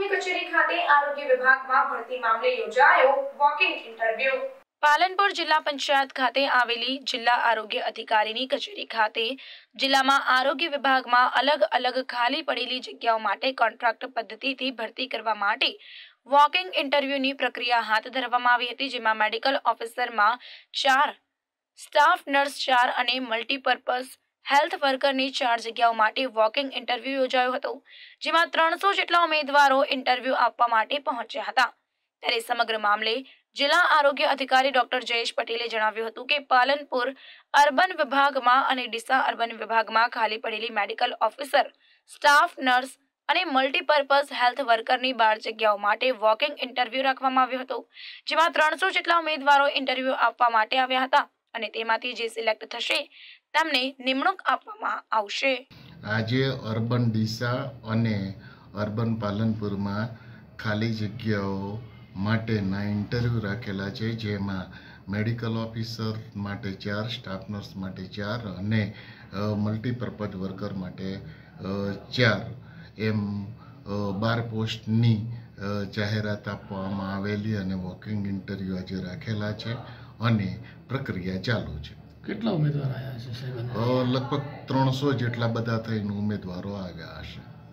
આરોગ્ય કચેરી ખાતે આરોગ્ય વિભાગમાં ભરતી મામલે યોજાયો વોક-ઇન ઇન્ટરવ્યુ। પાલનપુર જિલ્લા પંચાયત ખાતે આવેલી જિલ્લા આરોગ્ય અધિકારીની કચેરી ખાતે જિલ્લામાં આરોગ્ય વિભાગમાં અલગ અલગ ખાલી પડેલી જગ્યાઓ માટે કોન્ટ્રાક્ટ પદ્ધતિથી ભરતી કરવા માટે વોકિંગ ઇન્ટરવ્યુની પ્રક્રિયા હાથ ધરવામાં આવી હતી, જેમાં મેડિકલ ઓફિસરમાં 4, સ્ટાફ નર્સ 4 અને મલ્ટીપર્પઝ हेल्थ वर्कर ने 4 जगह माटे वॉकिंग इंटरव्यू योजायो हतो, जेमां 300 जेटला उम्मीदवारों इंटरव्यू आपवा माटे पहोंच्या हता। त्यारे समग्र मामले जिला आरोग्य अधिकारी डॉक्टर जयेश पटेले जणाव्युं हतुं के पालनपुर अर्बन विभाग मां अने डीसा अर्बन विभाग मां खाली पड़ेली मेडिकल ऑफिसर, स्टाफ नर्स अने मल्टीपर्पज हेल्थ वर्कर नी 12 जगह माटे वॉकिंग इंटरव्यू राखवामां आव्यो हतो, जेमां 300 जेटला उम्मीदवारों इंटरव्यू आपवा माटे आव्या हता अने तेमांथी जे सिलेक्ट थशे तमने निमणूक आपवामां आवशे। आजे अर्बन डीसा अने अर्बन पालनपुर में खाली जग्याओ माटेना इंटरव्यू राखेला छे, जेमां मेडिकल ऑफिसर माटे 4, स्टाफ नर्स माटे 4 अने मल्टीपर्पज वर्कर माटे 4 एम 12 पोस्टनी जाहेरात आपवामां आवेली अने वॉकिंग इंटरव्यू आजे राखेला छे अने प्रक्रिया चालू छे। કેટલા ઉમેદવાર આયા છે સાહેબ? લગભગ 300 જેટલા બધા થઈને ઉમેદવારો આવ્યા હશે।